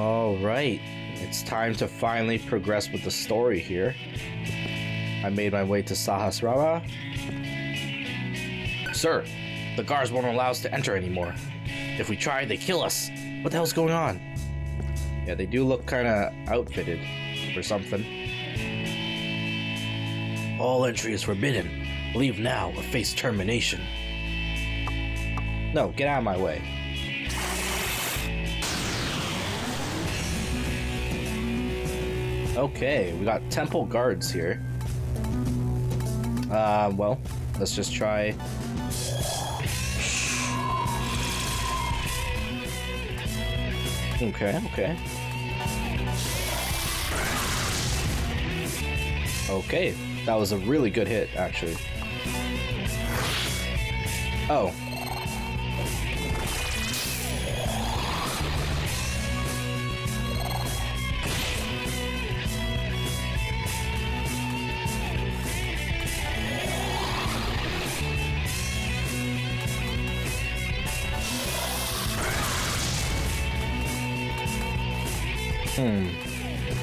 Alright, it's time to finally progress with the story here. I made my way to Sahasrara. Sir, the guards won't allow us to enter anymore. If we try, they kill us. What the hell's going on? Yeah, they do look kind of outfitted for something. All entry is forbidden. Leave now or face termination. No, get out of my way. Okay, we got temple guards here. Well, let's just try. Okay, okay. Okay, that was a really good hit, actually. Oh.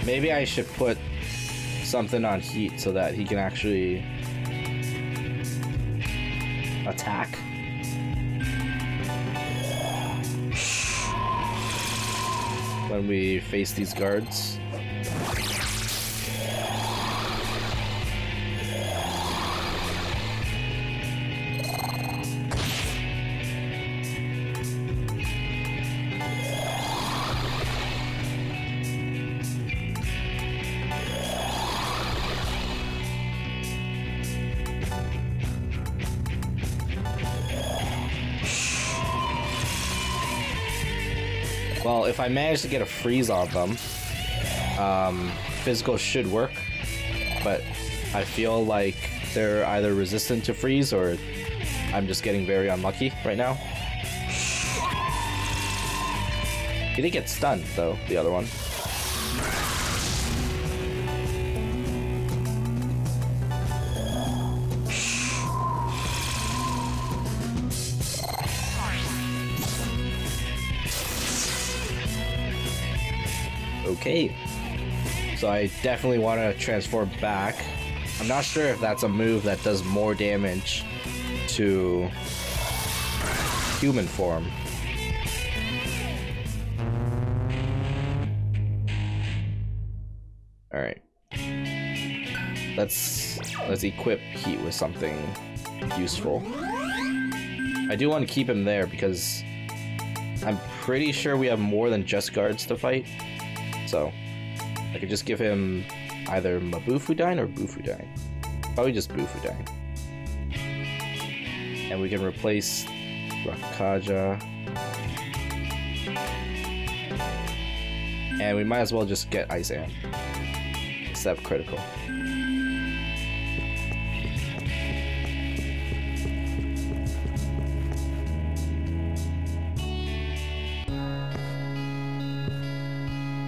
Maybe I should put something on heat so that he can actually attack. When we face these guards. Well, if I manage to get a freeze on them, physical should work, but I feel like they're either resistant to freeze or I'm just getting very unlucky right now. He did get stunned, though, the other one. Okay, so I definitely want to transform back. I'm not sure if that's a move that does more damage to human form. All right, let's equip Heat with something useful. I do want to keep him there because I'm pretty sure we have more than just guards to fight. So, I could just give him either Mabufudine or Bufudine. Probably just Bufudine. And we can replace Rakaja. And we might as well just get Izan. Except critical.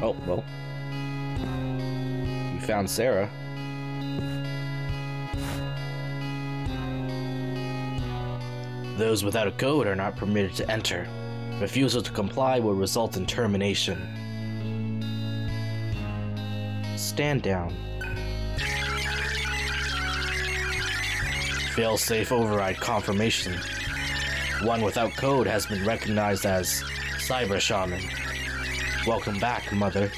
Oh, well. We found Sarah. Those without a code are not permitted to enter. Refusal to comply will result in termination. Stand down. Fail-safe override confirmation. One without code has been recognized as Cyber Shaman. Welcome back, Mother.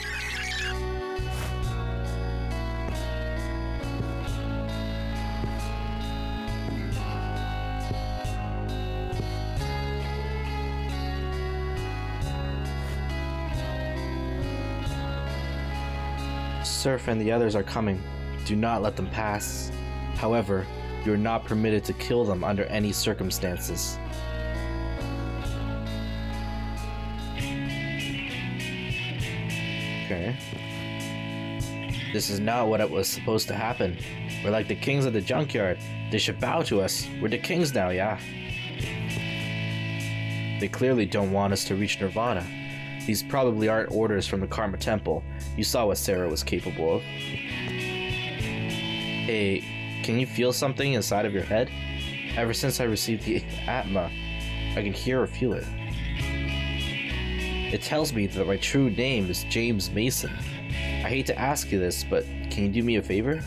Surf and the others are coming. Do not let them pass. However, you are not permitted to kill them under any circumstances. Okay. This is not what it was supposed to happen. We're like the kings of the junkyard. They should bow to us. We're the kings now, yeah. They clearly don't want us to reach Nirvana. These probably aren't orders from the Karma Temple. You saw what Sarah was capable of. Hey, can you feel something inside of your head? Ever since I received the Atma, I can hear or feel it. It tells me that my true name is James Mason. I hate to ask you this, but can you do me a favor?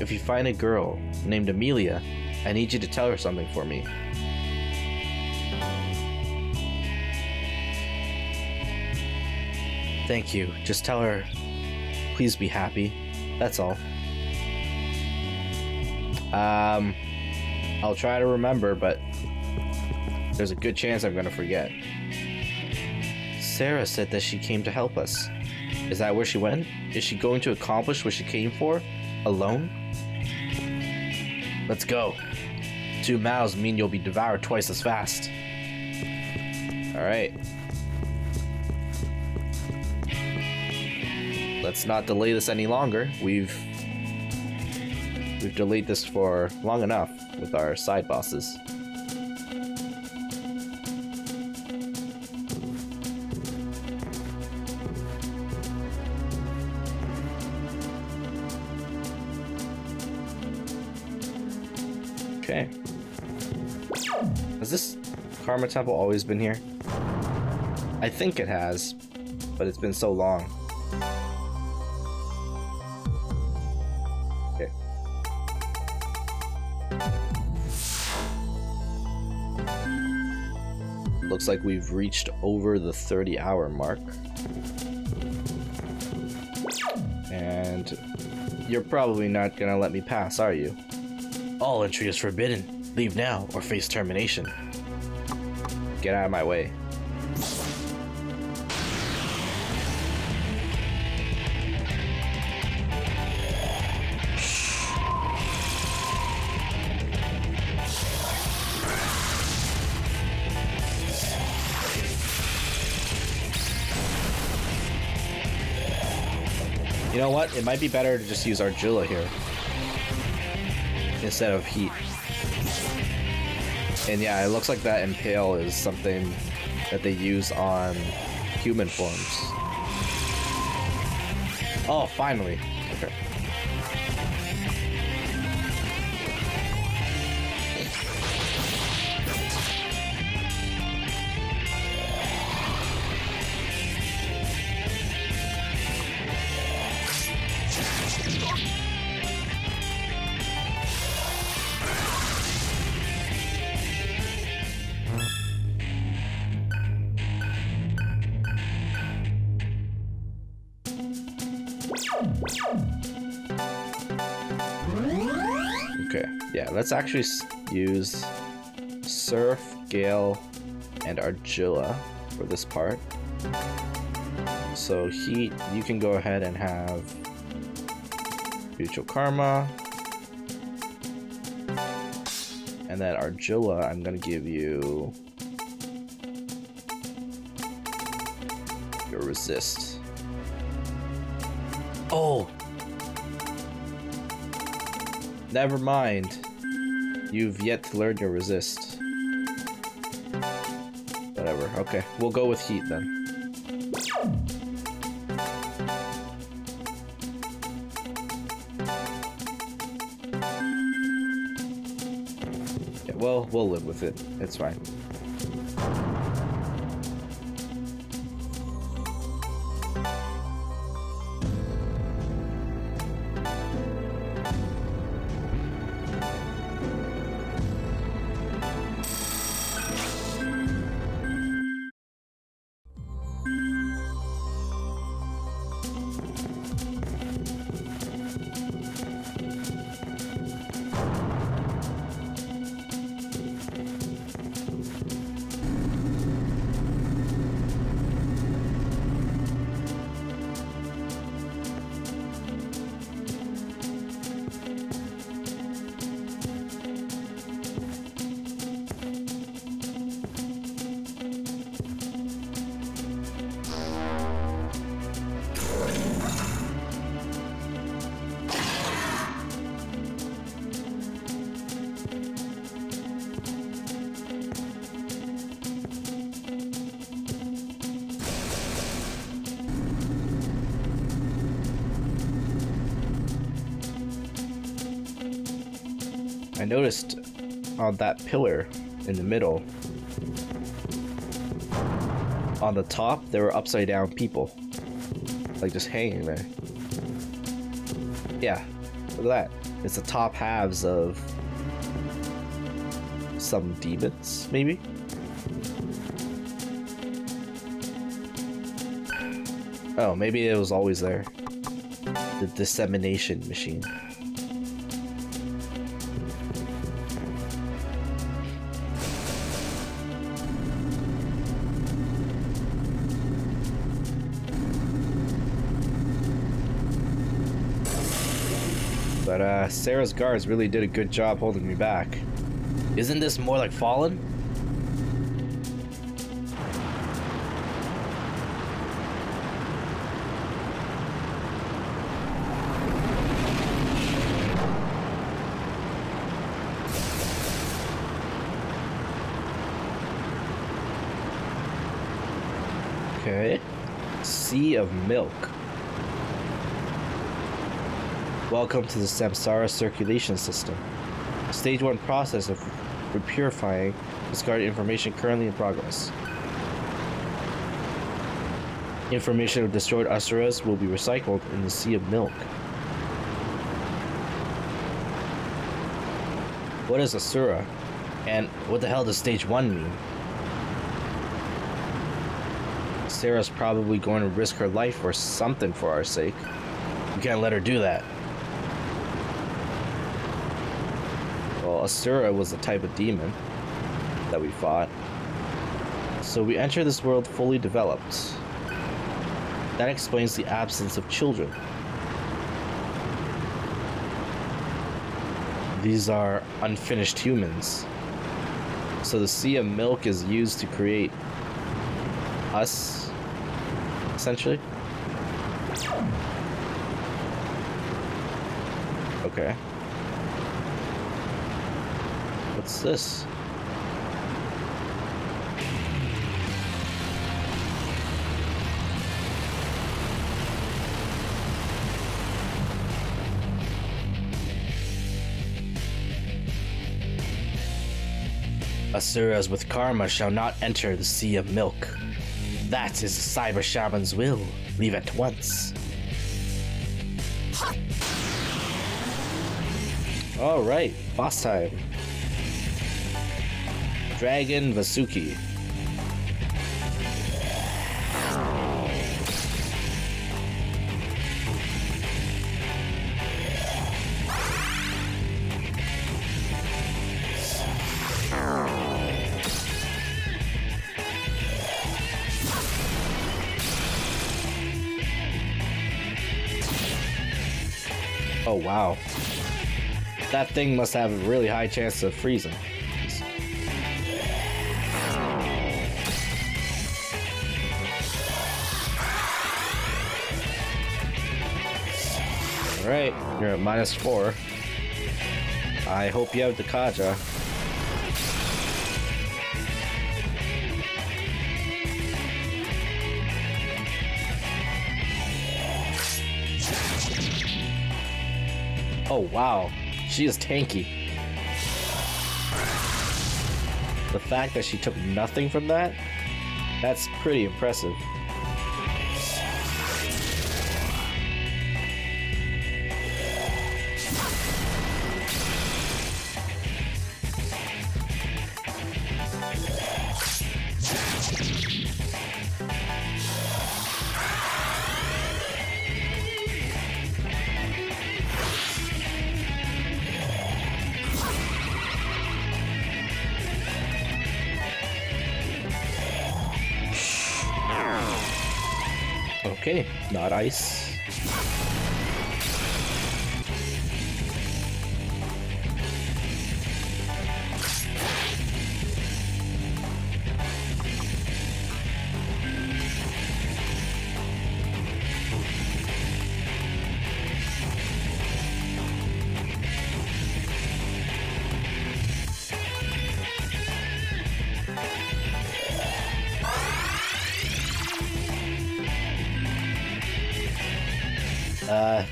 If you find a girl named Amelia, I need you to tell her something for me. Thank you. Just tell her, please be happy. That's all. I'll try to remember, but there's a good chance I'm gonna forget. Sarah said that she came to help us. Is that where she went? Is she going to accomplish what she came for? Alone? Let's go. 2 mouths mean you'll be devoured twice as fast. Alright. Let's not delay this any longer. We've delayed this for long enough with our side bosses. Okay. Has this Karma Temple always been here? I think it has, but it's been so long. Okay. Looks like we've reached over the 30-hour mark. And you're probably not gonna let me pass, are you? All entry is forbidden. Leave now or face termination. Get out of my way. You know what? It might be better to just use Argilla here. Instead of heat. And yeah, it looks like that impale is something that they use on human forms. Oh, finally. Okay. Let's actually use Surf, Gale, and Argilla for this part. So Heat, you can go ahead and have Mutual Karma. And then Argilla, I'm going to give you your Resist. Oh! Never mind. You've yet to learn your resist. Whatever, okay. We'll go with heat then. Yeah, well, we'll live with it. It's fine. I noticed on that pillar in the middle on the top, there were upside down people. Like, just hanging there. Yeah. Look at that. It's the top halves of some demons, maybe? Oh, maybe it was always there. The dissemination machine. But Sarah's guards really did a good job holding me back. Isn't this more like Fallen? Okay. Sea of Milk. Welcome to the Samsara Circulation System. Stage 1 process of repurifying discarded information currently in progress. Information of destroyed Asuras will be recycled in the Sea of Milk. What is Asura? And what the hell does Stage 1 mean? Sarah's probably going to risk her life or something for our sake. We can't let her do that. Asura was the type of demon that we fought. So we enter this world fully developed. That explains the absence of children. These are unfinished humans. So the Sea of Milk is used to create us, essentially. Okay. What's this? Asuras with karma shall not enter the Sea of Milk. That is the Cyber Shaman's will. Leave at once. Alright, boss time. Dragon Vasuki. Oh wow. That thing must have a really high chance of freezing. Alright, you're at -4. I hope you have the Kaja. Oh wow, she is tanky. The fact that she took nothing from that, that's pretty impressive. Okay, not ice.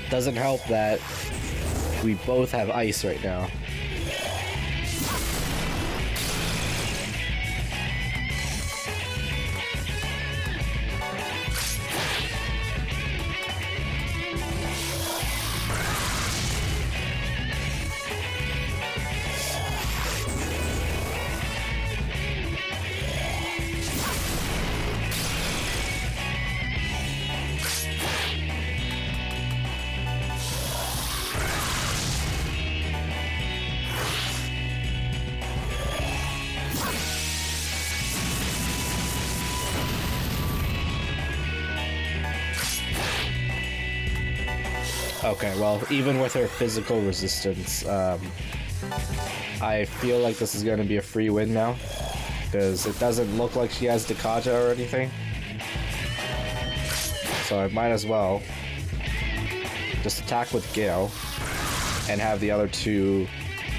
Doesn't help that we both have ice right now. Okay, well, even with her physical resistance, I feel like this is going to be a free win now, because it doesn't look like she has Dekaja or anything. So I might as well just attack with Gale and have the other two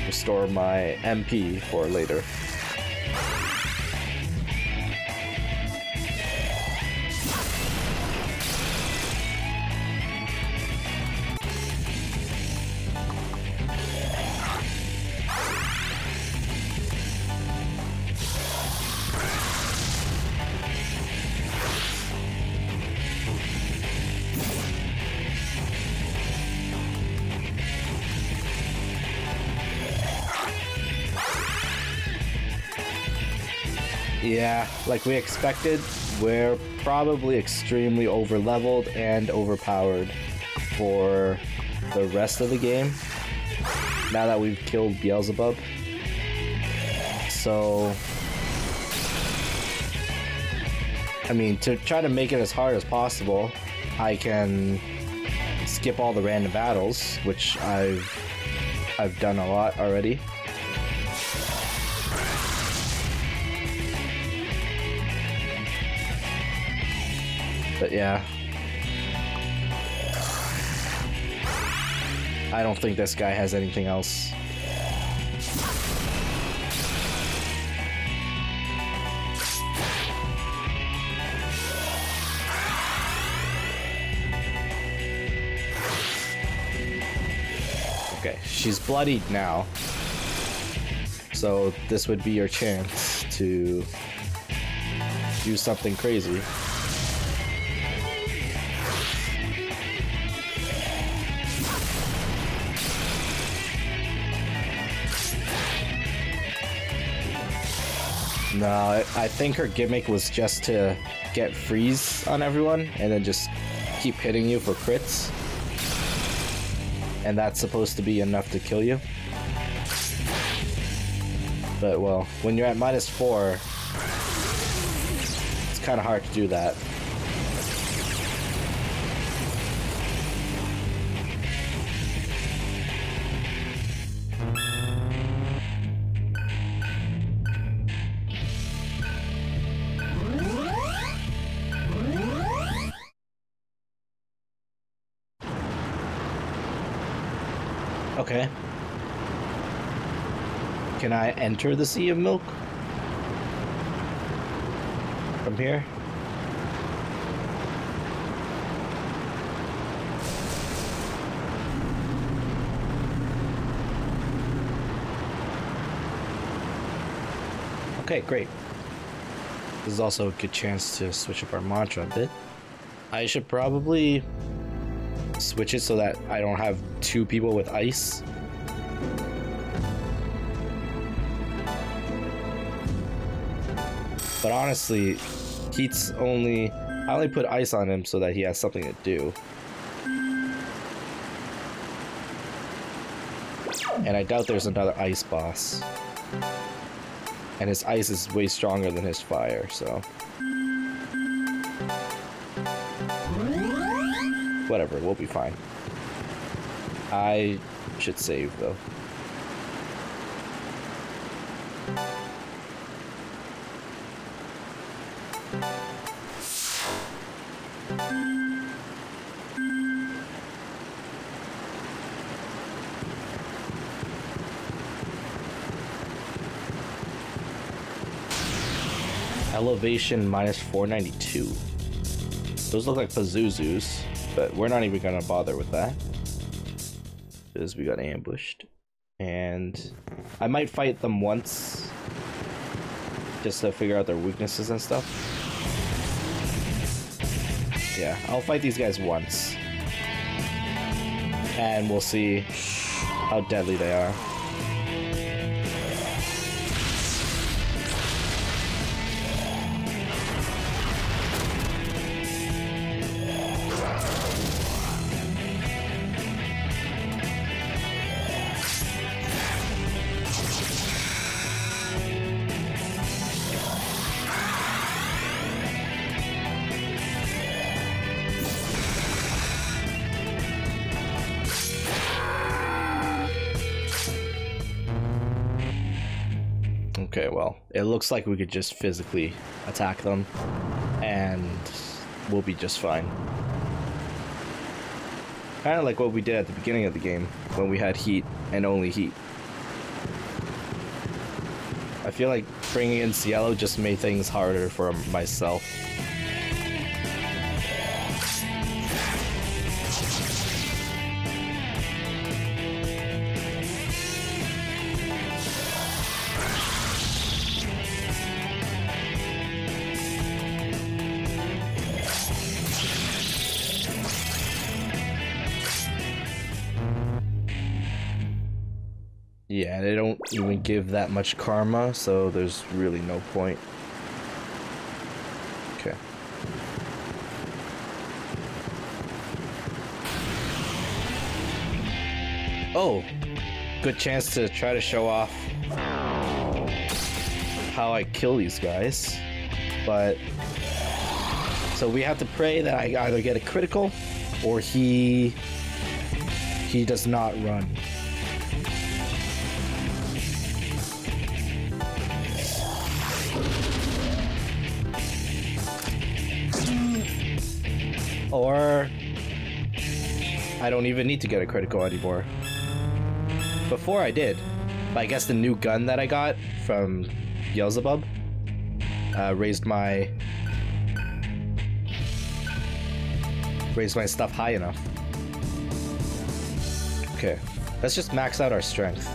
restore my MP for later. Yeah, like we expected, we're probably extremely over-leveled and overpowered for the rest of the game, now that we've killed Beelzebub. So, I mean, to try to make it as hard as possible, I can skip all the random battles, which I've done a lot already. But yeah, I don't think this guy has anything else. Okay, she's bloodied now, so this would be your chance to do something crazy. No, I think her gimmick was just to get freeze on everyone and then just keep hitting you for crits. And that's supposed to be enough to kill you. But well, when you're at -4, it's kind of hard to do that. Okay. Can I enter the Sea of Milk? From here? Okay, great. This is also a good chance to switch up our mantra a bit. I should probably switch it so that I don't have two people with ice. But honestly, Keats I only put ice on him so that he has something to do. And I doubt there's another ice boss. And his ice is way stronger than his fire, so whatever, we'll be fine. I should save, though. Elevation -492. Those look like Pazuzus. But we're not even gonna bother with that, because we got ambushed. And I might fight them once, just to figure out their weaknesses and stuff. Yeah, I'll fight these guys once, and we'll see how deadly they are. Okay, well, it looks like we could just physically attack them, and we'll be just fine. Kind of like what we did at the beginning of the game, when we had heat, and only heat. I feel like bringing in Cielo just made things harder for myself. Yeah, they don't even give that much karma, so there's really no point. Okay. Oh! Good chance to try to show off how I kill these guys. But... so we have to pray that I either get a critical, or he does not run. Or I don't even need to get a critical anymore. Before I did, but I guess the new gun that I got from Beelzebub raised my stuff high enough. Okay, let's just max out our strength.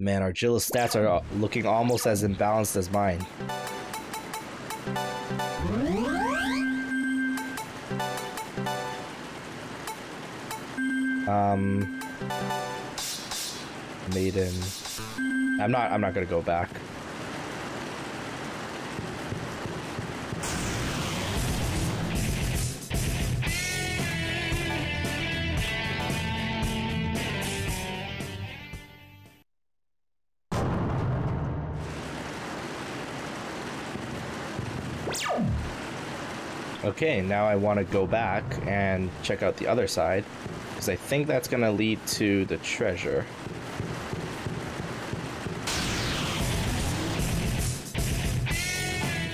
Man, Argilla's stats are looking almost as imbalanced as mine. Maiden. I'm not gonna go back. Okay, now I want to go back and check out the other side, because I think that's going to lead to the treasure.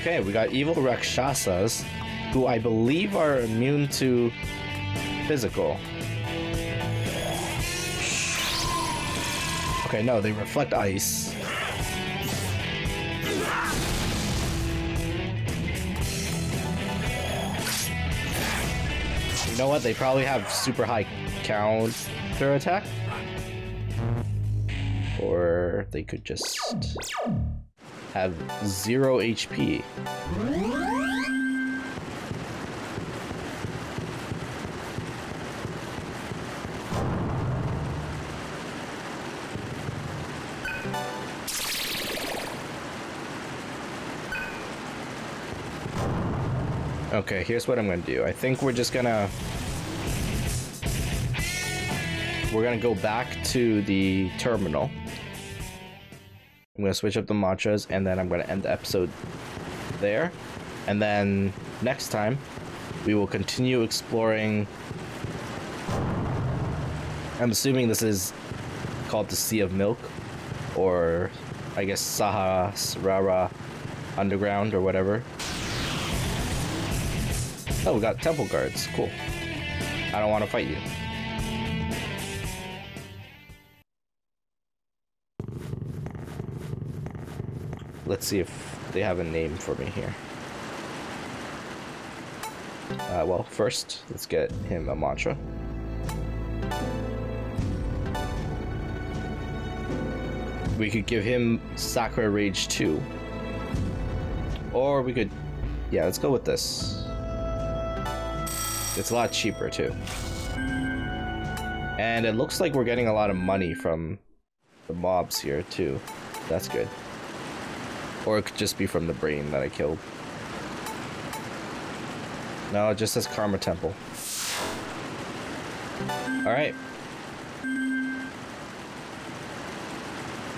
Okay, we got evil Rakshasas, who I believe are immune to physical. Okay, no, they reflect ice. You know what? They probably have super high counter attack, or they could just have 0 HP. Okay, here's what I'm gonna do. I think we're just gonna... we're gonna go back to the terminal. I'm gonna switch up the mantras, and then I'm gonna end the episode there. And then next time, we will continue exploring... I'm assuming this is called the Sea of Milk, or I guess Sahasrara Underground, or whatever. Oh, we got temple guards. Cool. I don't want to fight you. Let's see if they have a name for me here. Well, first, let's get him a mantra. We could give him Sakura Rage 2. Or we could... yeah, let's go with this. It's a lot cheaper, too. And it looks like we're getting a lot of money from the mobs here, too. That's good. Or it could just be from the brain that I killed. No, it just says Karma Temple. Alright.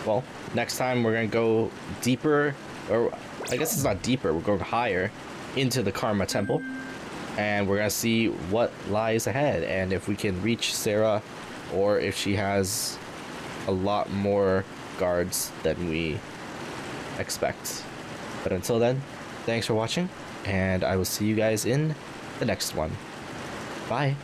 Well, next time we're gonna go deeper or I guess it's not deeper, we're going higher into the Karma Temple, and we're gonna see what lies ahead and if we can reach Sarah, or if she has a lot more guards than we expect. But until then, thanks for watching, and I will see you guys in the next one. Bye.